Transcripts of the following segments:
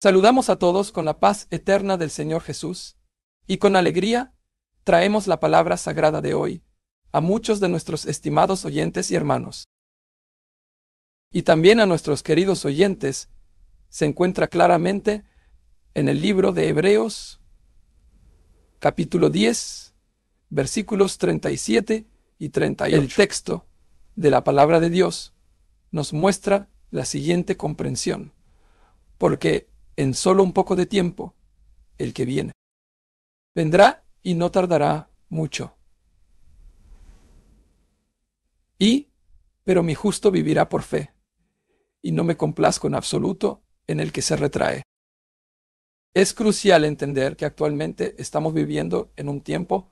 Saludamos a todos con la paz eterna del Señor Jesús, y con alegría traemos la palabra sagrada de hoy a muchos de nuestros estimados oyentes y hermanos. Y también a nuestros queridos oyentes se encuentra claramente en el libro de Hebreos, capítulo 10, versículos 37 y 38. El texto de la palabra de Dios nos muestra la siguiente comprensión, porque en solo un poco de tiempo, el que viene vendrá y no tardará mucho. Pero mi justo vivirá por fe, y no me complazco en absoluto en el que se retrae. Es crucial entender que actualmente estamos viviendo en un tiempo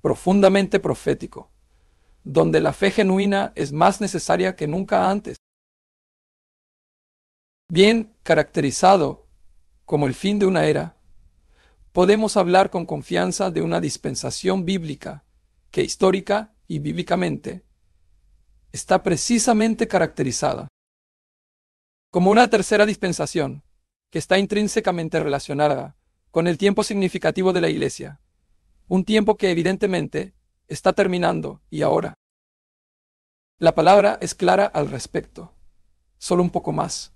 profundamente profético, donde la fe genuina es más necesaria que nunca antes. Bien caracterizado como el fin de una era, podemos hablar con confianza de una dispensación bíblica que histórica y bíblicamente está precisamente caracterizada como una tercera dispensación que está intrínsecamente relacionada con el tiempo significativo de la Iglesia, un tiempo que evidentemente está terminando y ahora. La palabra es clara al respecto. Solo un poco más.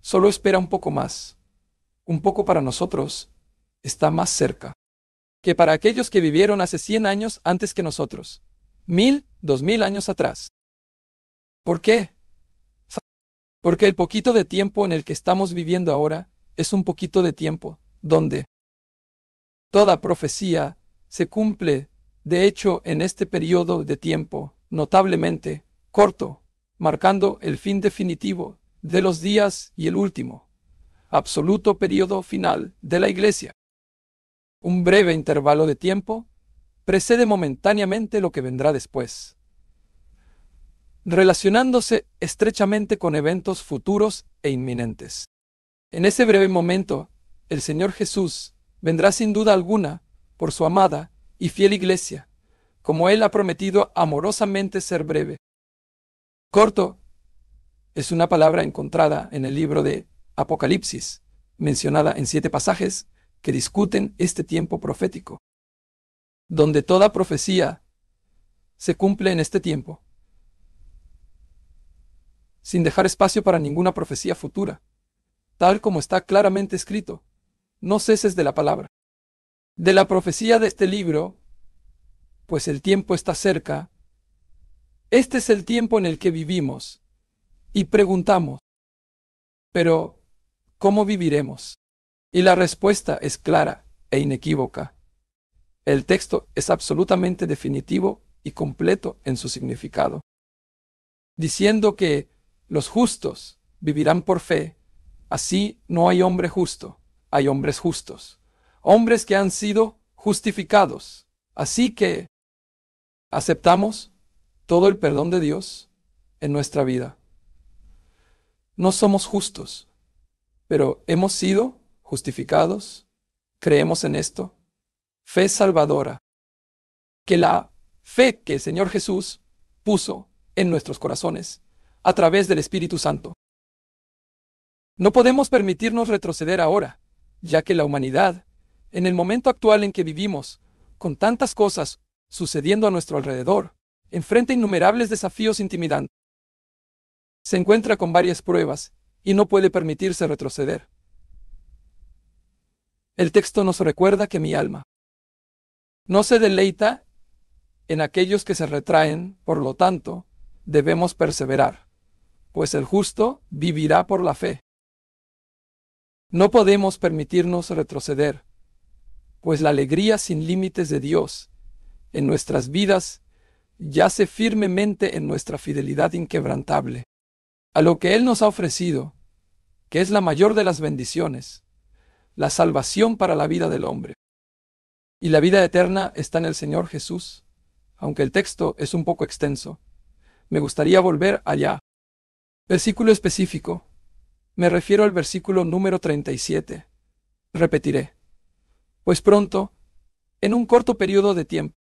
Solo espera un poco más. Un poco para nosotros está más cerca que para aquellos que vivieron hace 100 años antes que nosotros, 1000, 2000 años atrás. ¿Por qué? Porque el poquito de tiempo en el que estamos viviendo ahora es un poquito de tiempo donde toda profecía se cumple. De hecho, en este periodo de tiempo notablemente corto, marcando el fin definitivo de los días y el último absoluto periodo final de la Iglesia. Un breve intervalo de tiempo precede momentáneamente lo que vendrá después, relacionándose estrechamente con eventos futuros e inminentes. En ese breve momento, el Señor Jesús vendrá sin duda alguna por su amada y fiel Iglesia, como Él ha prometido amorosamente ser breve. Corto es una palabra encontrada en el libro de Apocalipsis, mencionada en 7 pasajes que discuten este tiempo profético, donde toda profecía se cumple en este tiempo, sin dejar espacio para ninguna profecía futura, tal como está claramente escrito. No ceses de la palabra, de la profecía de este libro, pues el tiempo está cerca. Este es el tiempo en el que vivimos, y preguntamos, pero ¿cómo viviremos? Y la respuesta es clara e inequívoca. El texto es absolutamente definitivo y completo en su significado, diciendo que los justos vivirán por fe. Así no hay hombre justo, hay hombres justos, hombres que han sido justificados. Así que aceptamos todo el perdón de Dios en nuestra vida. No somos justos, pero hemos sido justificados. Creemos en esto. Fe salvadora. Que la fe que el Señor Jesús puso en nuestros corazones a través del Espíritu Santo. No podemos permitirnos retroceder ahora, ya que la humanidad, en el momento actual en que vivimos, con tantas cosas sucediendo a nuestro alrededor, enfrenta innumerables desafíos intimidantes. Se encuentra con varias pruebas y no puede permitirse retroceder. El texto nos recuerda que mi alma no se deleita en aquellos que se retraen, por lo tanto, debemos perseverar, pues el justo vivirá por la fe. No podemos permitirnos retroceder, pues la alegría sin límites de Dios en nuestras vidas yace firmemente en nuestra fidelidad inquebrantable a lo que Él nos ha ofrecido, que es la mayor de las bendiciones, la salvación para la vida del hombre. Y la vida eterna está en el Señor Jesús. Aunque el texto es un poco extenso, me gustaría volver allá. Versículo específico. Me refiero al versículo número 37. Repetiré. Pues pronto, en un corto periodo de tiempo,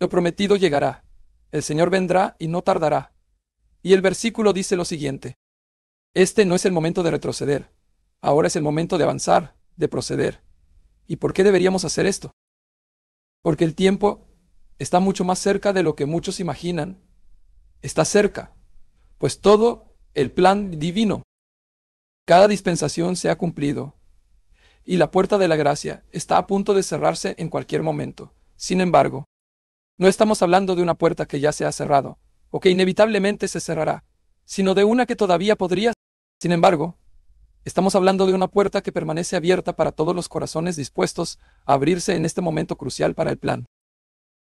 lo prometido llegará. El Señor vendrá y no tardará. Y el versículo dice lo siguiente. Este no es el momento de retroceder. Ahora es el momento de avanzar, de proceder. ¿Y por qué deberíamos hacer esto? Porque el tiempo está mucho más cerca de lo que muchos imaginan. Está cerca, pues todo el plan divino, cada dispensación se ha cumplido, y la puerta de la gracia está a punto de cerrarse en cualquier momento. Sin embargo, no estamos hablando de una puerta que ya se ha cerrado, o que inevitablemente se cerrará, sino de una que todavía podría. Sin embargo, estamos hablando de una puerta que permanece abierta para todos los corazones dispuestos a abrirse en este momento crucial para el plan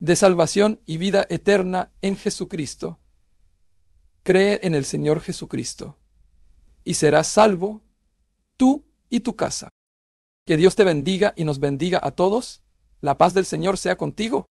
de salvación y vida eterna en Jesucristo. Cree en el Señor Jesucristo y serás salvo, tú y tu casa. Que Dios te bendiga y nos bendiga a todos. La paz del Señor sea contigo.